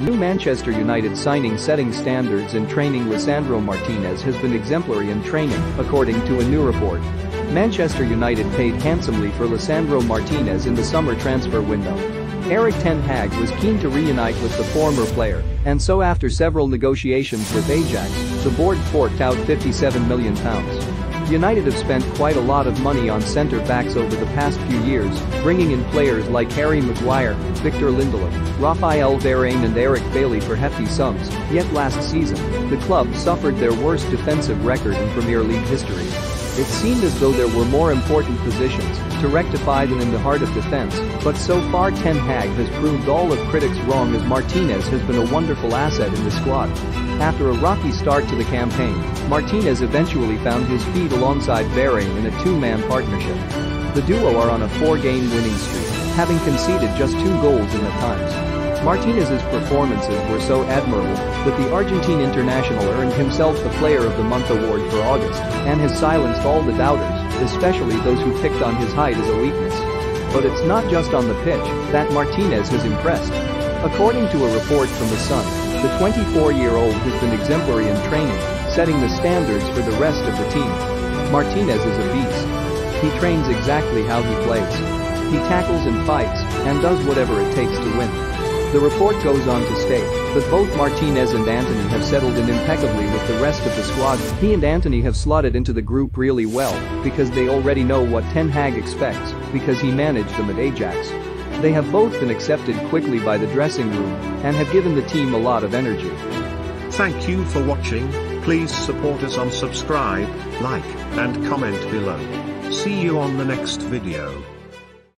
New Manchester United signing setting standards and training. Lisandro Martinez has been exemplary in training, according to a new report. Manchester United paid handsomely for Lisandro Martinez in the summer transfer window. Erik ten Hag was keen to reunite with the former player, and so after several negotiations with Ajax, the board forked out £57 million. United have spent quite a lot of money on centre-backs over the past few years, bringing in players like Harry Maguire, Victor Lindelof, Raphael Varane and Eric Bailly for hefty sums, yet last season, the club suffered their worst defensive record in Premier League history. It seemed as though there were more important positions to rectify than in the heart of defense, but so far Ten Hag has proved all of critics wrong as Martinez has been a wonderful asset in the squad. After a rocky start to the campaign, Martinez eventually found his feet alongside Varane in a two-man partnership. The duo are on a four-game winning streak, having conceded just 2 goals in the times. Martinez's performances were so admirable that the Argentine international earned himself the Player of the Month award for August and has silenced all the doubters, especially those who picked on his height as a weakness. But it's not just on the pitch that Martinez has impressed. According to a report from The Sun, the 24-year-old has been exemplary in training, setting the standards for the rest of the team. Martinez is a beast. He trains exactly how he plays. He tackles and fights and does whatever it takes to win. The report goes on to state that both Martinez and Antony have settled in impeccably with the rest of the squad. He and Antony have slotted into the group really well because they already know what Ten Hag expects because he managed them at Ajax. They have both been accepted quickly by the dressing room and have given the team a lot of energy. Thank you for watching. Please support us on subscribe, like, and comment below. See you on the next video.